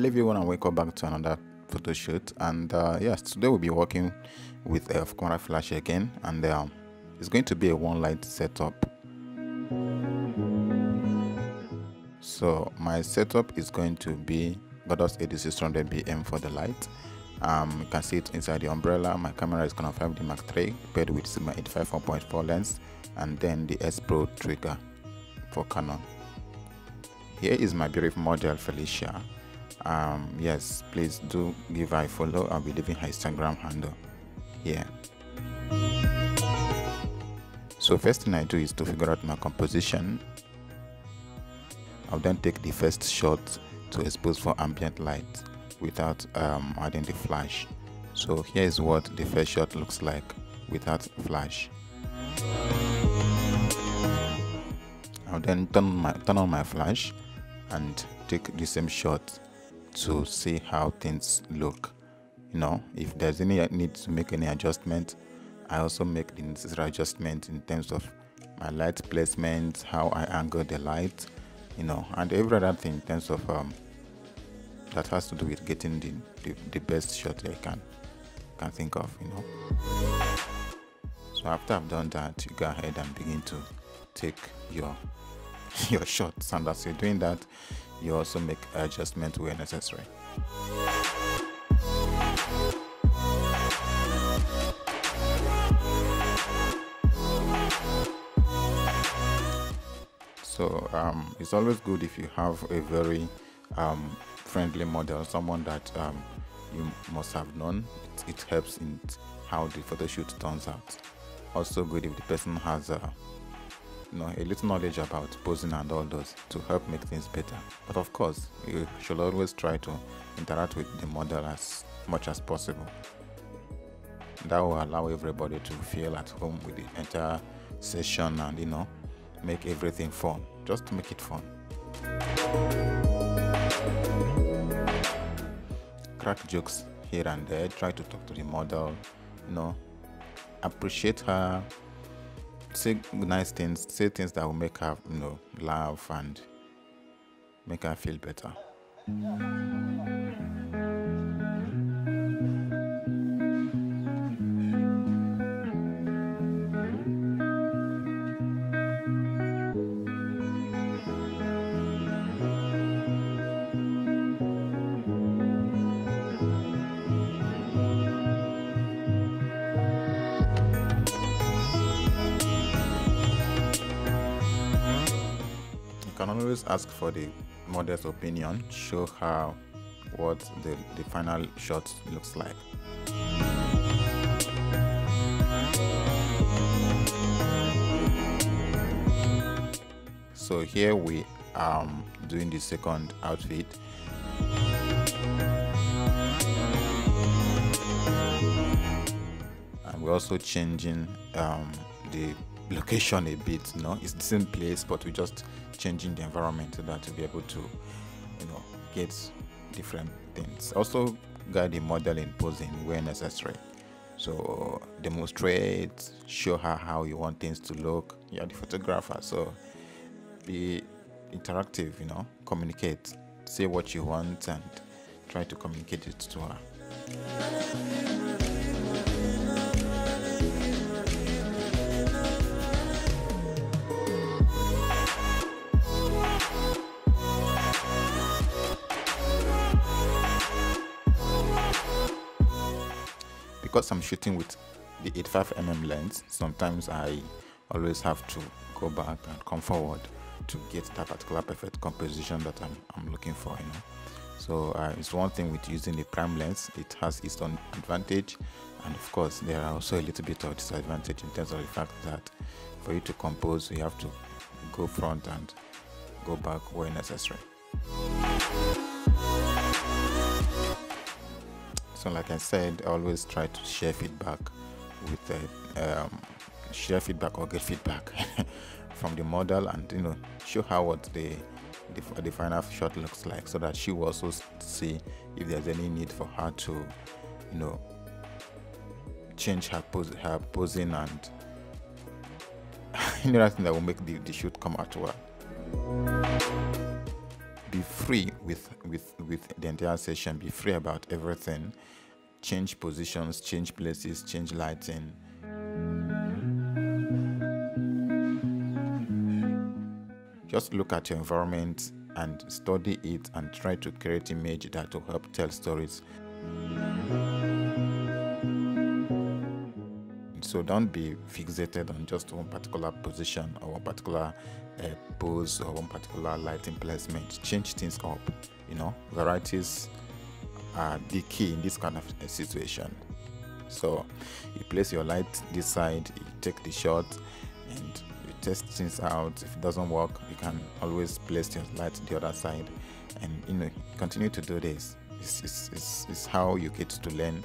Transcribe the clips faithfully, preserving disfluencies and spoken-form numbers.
Hello everyone, and welcome back to another photo shoot. And uh, yes, today we'll be working with a camera flash again, and uh, it's going to be a one light setup. So my setup is going to be Godox A D six hundred B M for the light. Um, you can see it inside the umbrella. My camera is Canon five D Mark three paired with Sigma eighty-five four point four lens, and then the S Pro trigger for Canon. Here is my beautiful model Felicia. Um, yes, please do give her a follow. I'll be leaving her Instagram handle here. So first thing I do is to figure out my composition. I'll then take the first shot to expose for ambient light without um, adding the flash. So here is what the first shot looks like without flash. I'll then turn, my, turn on my flash and take the same shot to see how things look. You know, if there's any need to make any adjustment, I also make the necessary adjustment in terms of my light placement, how I angle the light, you know, and every other thing in terms of um, that has to do with getting the, the, the best shot that I can, can think of, you know. So after I've done that, you go ahead and begin to take your your shots, and as you're doing that, you also make adjustments where necessary. So um, it's always good if you have a very um, friendly model, someone that um, you must have known. It, it helps in how the photo shoot turns out. Also good if the person has a know a little knowledge about posing and all those to help make things better. But of course, you should always try to interact with the model as much as possible. That will allow everybody to feel at home with the entire session, and you know, make everything fun, just to make it fun. Crack jokes here and there, try to talk to the model, you know, appreciate her, say nice things, say things that will make her, you know, laugh and make her feel better. You can always ask for the model's opinion, show her what the, the final shot looks like. So here we are um, doing the second outfit. And we're also changing um, the location a bit. No, it's the same place, but we're just changing the environment so that to be able to, you know, get different things. Also guide the model in posing where necessary. So demonstrate, show her how you want things to look. You're the photographer, so be interactive, you know, communicate, say what you want and try to communicate it to her. Because I'm shooting with the eighty-five millimeter lens, sometimes I always have to go back and come forward to get that particular perfect composition that I'm, I'm looking for, you know. So uh, it's one thing with using the prime lens, it has its own advantage, and of course there are also a little bit of disadvantage in terms of the fact that for you to compose, you have to go front and go back where necessary. So like I said, I always try to share feedback with a, um, share feedback or get feedback from the model, and you know, show her what the, the the final shot looks like, so that she will also see if there's any need for her to, you know, change her pose, her posing, and you know, that thing that will make the, the shoot come out well. be free with with with the entire session, be free about everything, change positions, change places, change lighting. Just look at your environment and study it and try to create image that will help tell stories. So don't be fixated on just one particular position or one particular uh, pose or one particular lighting placement. Change things up, you know. Varieties are the key in this kind of a situation. So you place your light this side, you take the shot and you test things out. If it doesn't work, you can always place your light the other side, and you know, continue to do this. It's, it's, it's, it's how you get to learn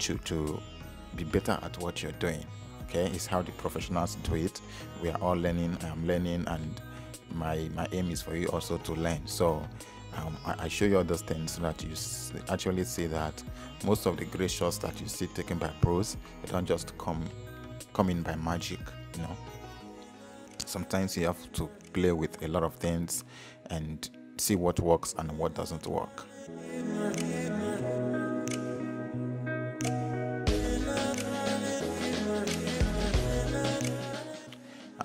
to to be better at what you're doing. Okay, it's how the professionals do it. We are all learning. I'm learning, and my my aim is for you also to learn. So um, I, I show you all those things so that you actually see that most of the great shots that you see taken by pros, they don't just come come in by magic. You know, sometimes you have to play with a lot of things and see what works and what doesn't work.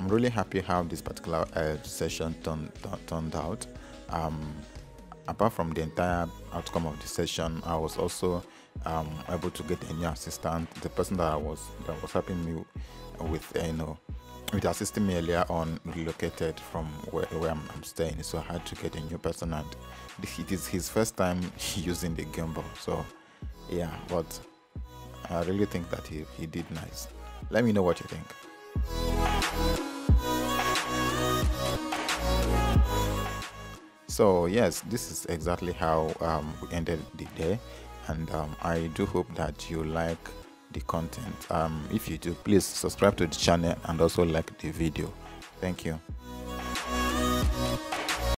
Really happy how this particular uh, session turned, turned out. Um, apart from the entire outcome of the session, I was also um, able to get a new assistant. The person that I was that was helping me with, you know, with assisting me earlier on, relocated from where, where I'm, I'm staying, so I had to get a new person, and it is his first time using the gimbal. So yeah, but I really think that he, he did nice. Let me know what you think. So yes, this is exactly how um, we ended the day, and um, I do hope that you like the content. Um, if you do, please subscribe to the channel and also like the video. Thank you.